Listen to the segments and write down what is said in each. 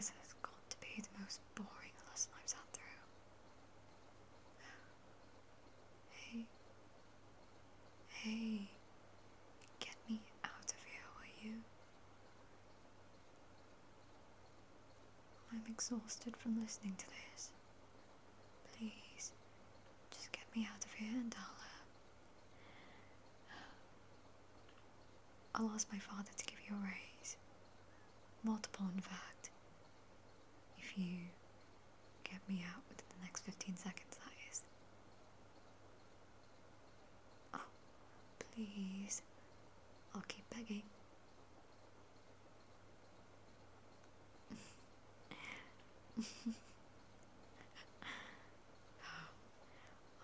This has got to be the most boring lesson I've sat through. Hey, get me out of here, will you? I'm exhausted from listening to this. Please, just get me out of here and I'll ask my father to give you a raise. Multiple, in fact. If you get me out within the next 15 seconds, that is. Oh, please. I'll keep begging. Oh,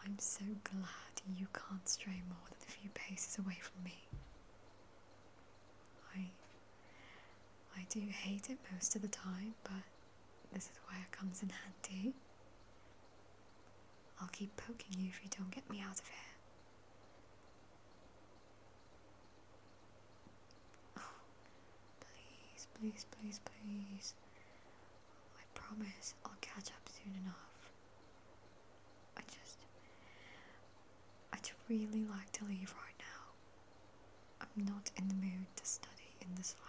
I'm so glad you can't stray more than a few paces away from me. I do hate it most of the time, but this is where it comes in handy. I'll keep poking you if you don't get me out of here. Oh, please, please, please, please. I promise I'll catch up soon enough. I'd really like to leave right now. I'm not in the mood to study in the slightest.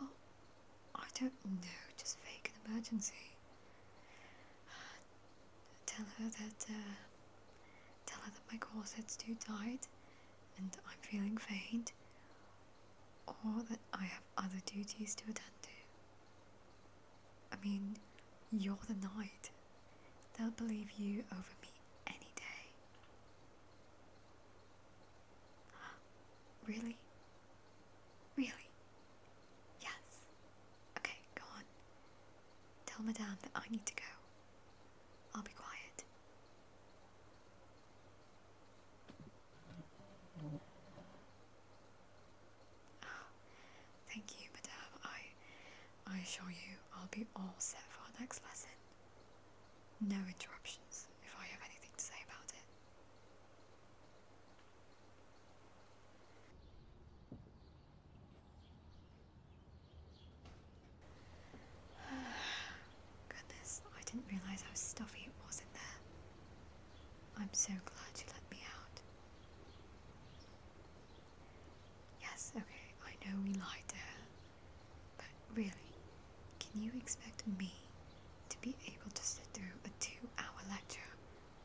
Well, I don't know, just fake an emergency. Tell her that my corset's too tight and I'm feeling faint, or that I have other duties to attend to. I mean, you're the knight. They'll believe you over me any day. Really? Really? Yes. Okay, go on. Tell Madame that I need to go. I'll be quiet. Oh, thank you, Madame. I assure you, I'll be all set for our next lesson. No interruptions, if I have anything to say about it. Goodness, I didn't realise how stuffy it was in there. I'm so glad you let me out. Yes, okay, I know we lied to her. But really, can you expect me to be able to sit through a 2-hour lecture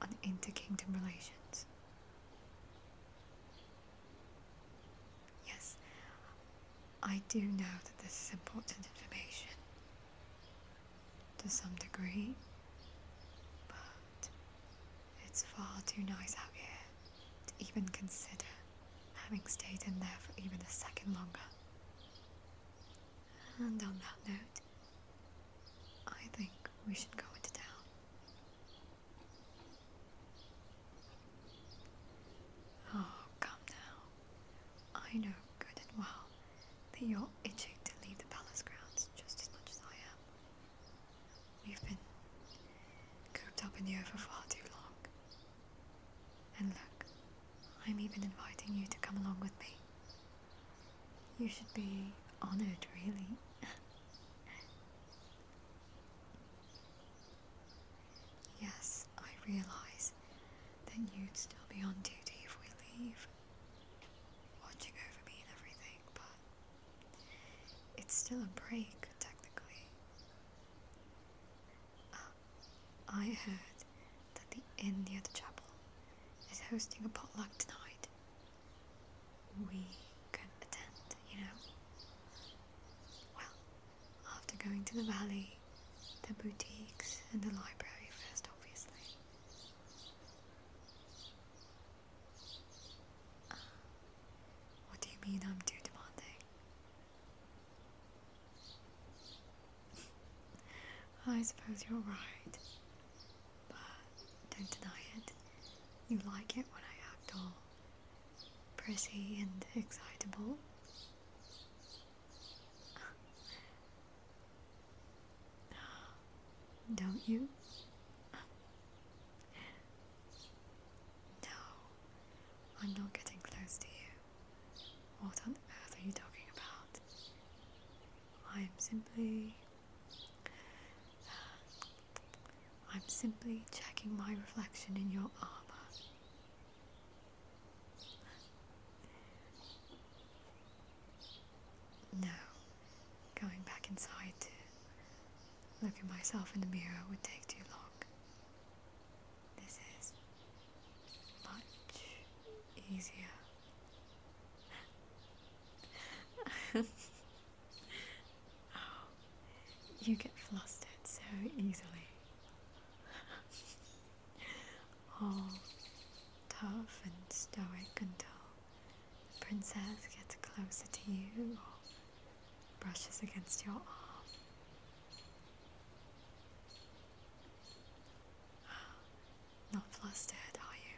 on inter-kingdom relations? Yes, I do know that this is important information to some degree, but it's far too nice out here to even consider having stayed in there for even a second longer. And on that note, I think we should go into town. Oh, come now. I know good and well that you're itching to leave the palace grounds just as much as I am. We've been cooped up in here for far too long. And look, I'm even inviting you to come along with me. You should be honored, really. Yes, I realise that you'd still be on duty if we leave, watching over me and everything, but it's still a break, technically. I heard that the inn near the chapel is hosting a potluck tonight. We could attend, you know. Well, after going to the valley, the boutiques and the library, I'm too demanding. I suppose you're right, but don't deny it. You like it when I act all pretty and excitable. Don't you? No, I'm not getting close to you. What on I'm simply checking my reflection in your armor. Now, going back inside to look at myself in the mirror would take too long. This is much easier. Oh, you get flustered so easily. All tough and stoic until the princess gets closer to you or brushes against your arm. Not flustered, are you?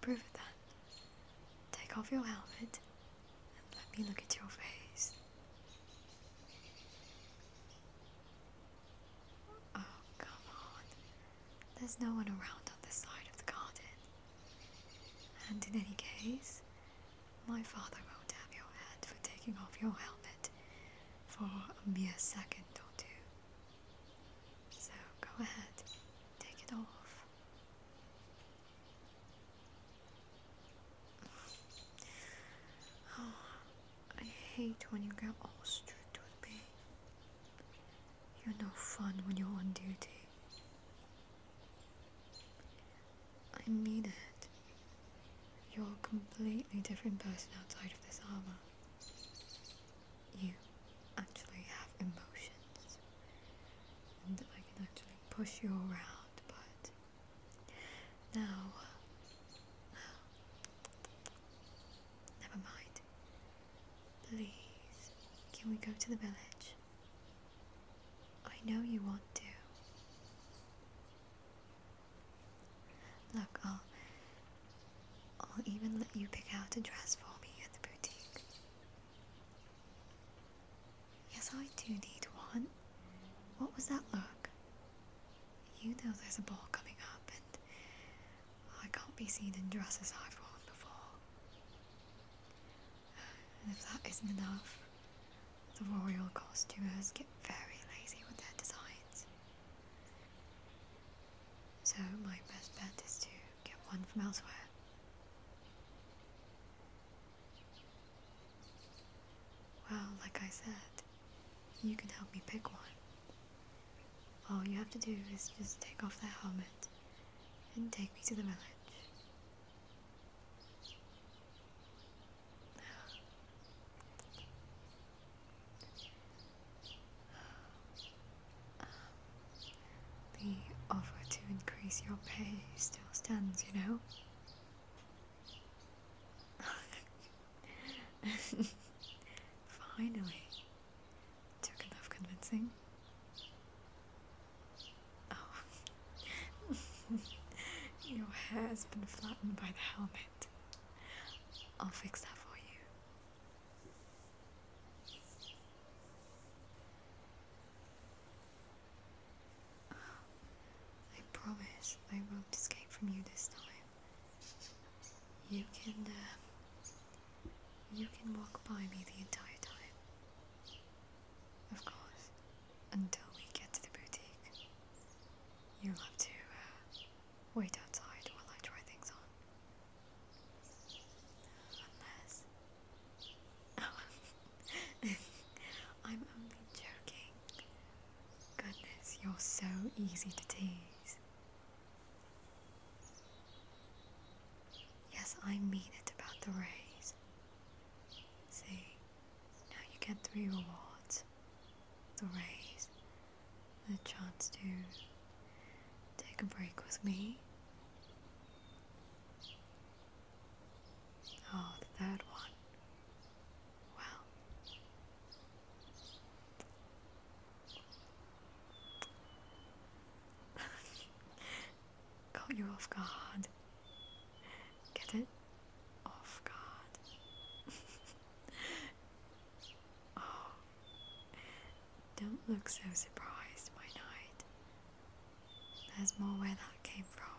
Prove it then. Take off your helmet and let me look at your face. Oh, come on. There's no one around on this side of the garden. And in any case, my father won't have your head for taking off your helmet for a mere second or two. So go ahead, take it off. I hate when you get all strict with me. You're no fun when you're on duty. I mean it. You're a completely different person outside of this armor. You actually have emotions. And I can actually push you around, but now, never mind. Please, can we go to the village? I know you want to. Look, I'll even let you pick out a dress for me at the boutique. Yes, I do need one. What was that look? You know there's a ball coming up and I can't be seen in dresses I've worn. And if that isn't enough, the royal costumers get very lazy with their designs. So my best bet is to get one from elsewhere. Well, like I said, you can help me pick one. All you have to do is just take off their helmet and take me to the village. Your pay still stands, you know? Finally. Took enough convincing. Oh. Your hair's been flattened by the helmet. I'll fix that for you. I promise I won't escape from you this time. You can walk by me the entire time. Of course, until we get to the boutique. You'll have to wait outside while I try things on. Unless... Oh. I'm only joking. Goodness, you're so easy to tease. I mean it about the raise. See, now you get 3 rewards. The raise, the chance to take a break with me. Oh, the 3rd one. Well. Caught you off guard. It? Off guard. Oh, don't look so surprised, my knight. There's more where that came from.